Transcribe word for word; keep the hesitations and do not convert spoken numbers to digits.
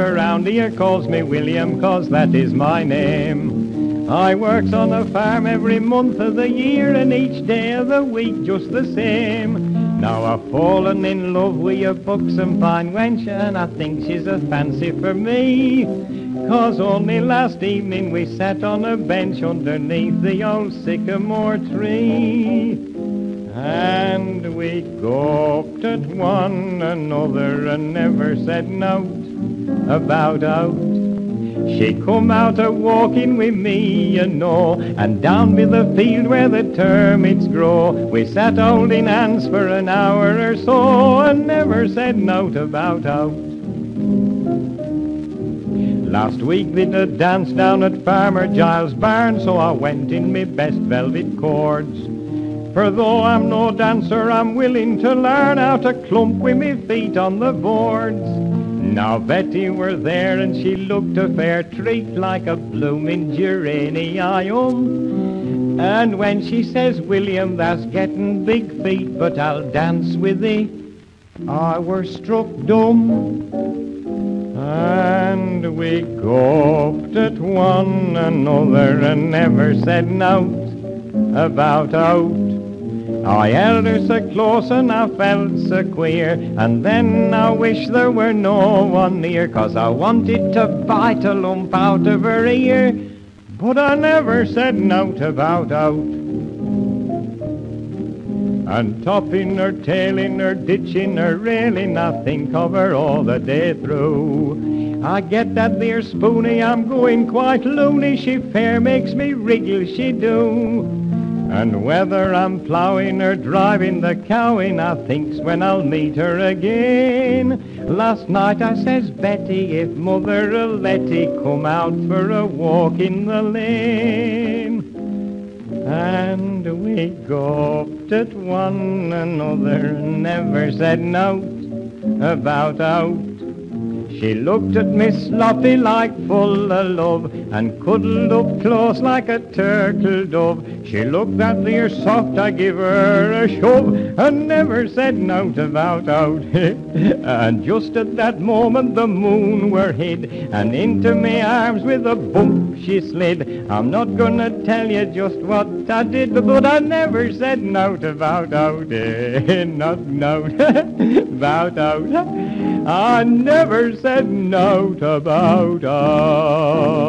around here calls me William, 'cause that is my name. I works on a farm every month of the year and each day of the week just the same. Now I've fallen in love with a buxom fine wench, and I think she's a fancy for me, 'cause only last evening we sat on a bench underneath the old sycamore tree. And we gawped at one another and never said nowt about owt. She come out a-walking with me, you know, and down by the field where the termites grow. We sat holding hands for an hour or so and never said nowt about owt. Last week we did a dance down at Farmer Giles' barn, so I went in me best velvet cords. For though I'm no dancer, I'm willing to learn how to clump with me feet on the boards. Now Betty were there and she looked a fair treat, like a blooming geranium. And when she says, "William, that's getting big feet, but I'll dance with thee," I were struck dumb. And we gawped at one another and never said nowt about owt. I held her so close and I felt so queer, and then I wish there were no one near, 'cause I wanted to bite a lump out of her ear, but I never said nowt about owt. And topping her, tailing her, ditching her, railing, I think of her all the day through. I get that there spoony, I'm going quite loony, she fair makes me wriggle, she do. And whether I'm ploughing or driving the cow in, I thinks when I'll meet her again. Last night I says, "Betty, if mother'll let 'ee, come out for a walk in the lane." And we gawped at one another and never said nowt about owt. She looked at me sloppy like full of love and cuddled up close like a turtle dove. She looked at me her soft, I give her a shove and never said nowt about owt. And just at that moment the moon were hid and into me arms with a bump she slid. I'm not gonna tell you just what I did, but I never said nowt about owt. Not nowt about owt. I never said nowt about owt.